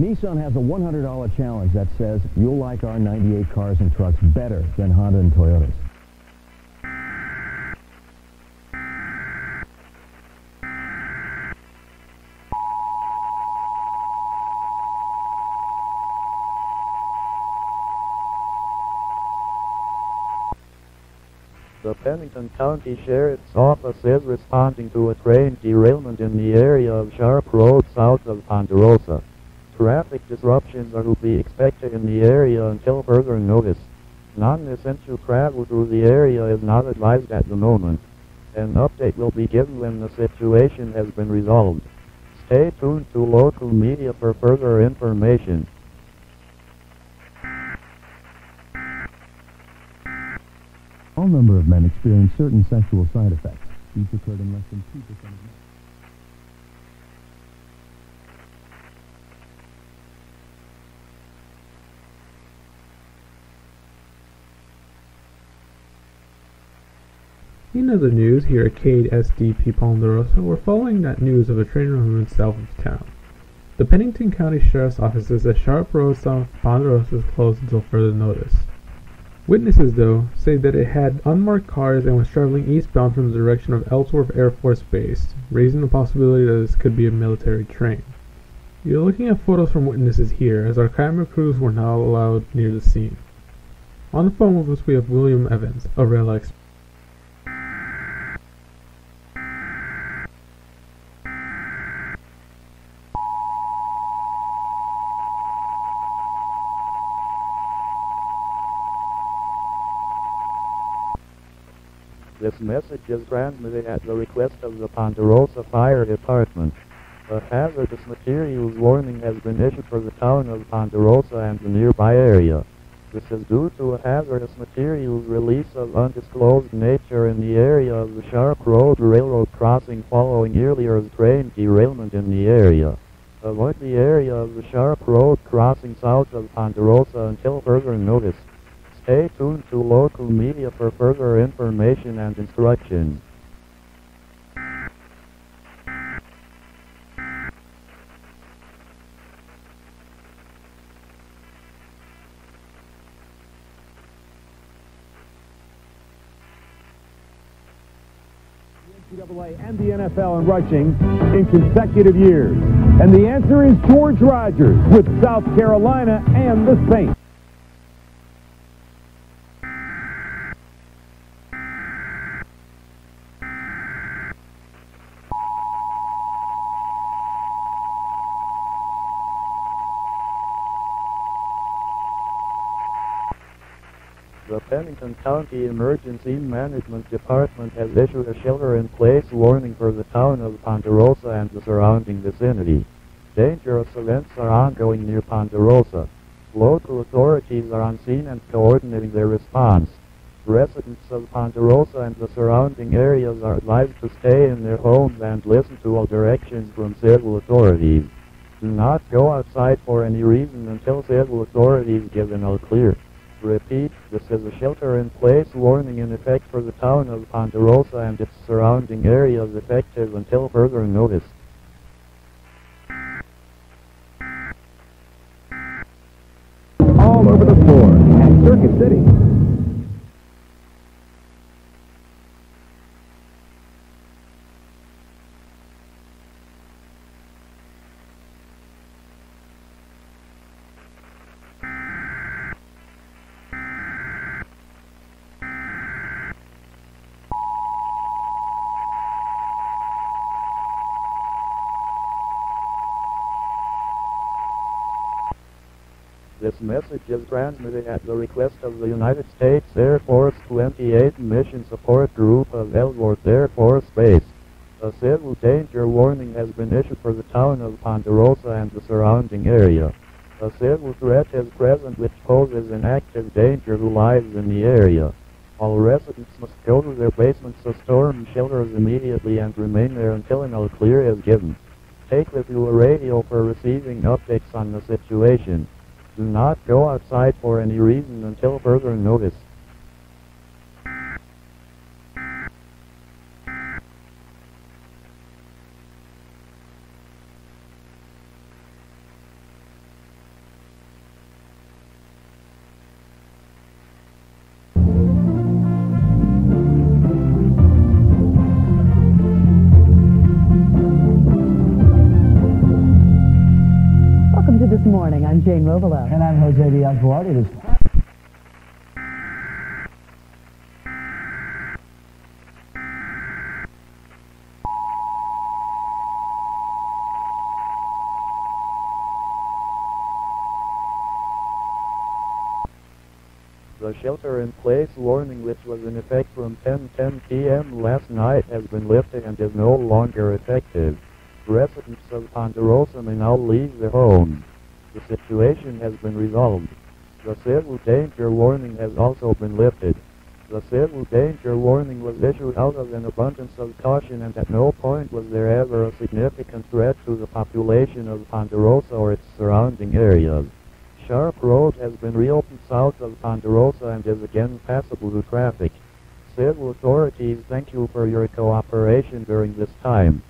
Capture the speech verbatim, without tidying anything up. Nissan has a one hundred dollar challenge that says you'll like our ninety-eight cars and trucks better than Honda and Toyotas. The Pennington County Sheriff's Office is responding to a train derailment in the area of Sharp Road south of Ponderosa. Traffic disruptions are to be expected in the area until further notice. Non-essential travel through the area is not advised at the moment. An update will be given when the situation has been resolved. Stay tuned to local media for further information. All number of men experience certain sexual side effects. These occurred in less than two percent of men. In other news, here at K S D P Ponderosa, we're following that news of a train derailment south of town. The Pennington County Sheriff's Office says that Sharp Road south of Ponderosa is closed until further notice. Witnesses, though, say that it had unmarked cars and was traveling eastbound from the direction of Ellsworth Air Force Base, raising the possibility that this could be a military train. You're looking at photos from witnesses here, as our camera crews were not allowed near the scene. On the phone with us we have William Evans, a rail expert. This message is transmitted at the request of the Ponderosa Fire Department. A hazardous materials warning has been issued for the town of Ponderosa and the nearby area. This is due to a hazardous materials release of undisclosed nature in the area of the Sharp Road Railroad crossing following earlier train derailment in the area. Avoid the area of the Sharp Road crossing south of Ponderosa until further notice. Stay tuned to local media for further information and instruction. The N C double A and the N F L in rushing in consecutive years. And the answer is George Rogers with South Carolina and the Saints. The Pennington County Emergency Management Department has issued a shelter-in-place warning for the town of Ponderosa and the surrounding vicinity. Dangerous events are ongoing near Ponderosa. Local authorities are on scene and coordinating their response. Residents of Ponderosa and the surrounding areas are advised to stay in their homes and listen to all directions from civil authorities. Do not go outside for any reason until civil authorities give an all-clear. Repeat, this is a shelter-in-place warning in effect for the town of Ponderosa and its surrounding areas, effective until further notice. All over the floor at Circuit City. This message is transmitted at the request of the United States Air Force twenty-eight Mission Support Group of Ellsworth Air Force Base. A civil danger warning has been issued for the town of Ponderosa and the surrounding area. A civil threat is present which poses an active danger to lives in the area. All residents must go to their basements or storm shelters immediately and remain there until an all clear is given. Take with you a radio for receiving updates on the situation. Do not go outside for any reason until further notice. This Morning. I'm Jane Robillot. And I'm Jose Villalfuarte. The shelter-in-place warning, which was in effect from ten ten p m last night, has been lifted and is no longer effective. Residents of Ponderosa may now leave their homes. The situation has been resolved. The civil danger warning has also been lifted. The civil danger warning was issued out of an abundance of caution, and at no point was there ever a significant threat to the population of Ponderosa or its surrounding areas. Sharp Road has been reopened south of Ponderosa and is again passable to traffic. Civil authorities, thank you for your cooperation during this time.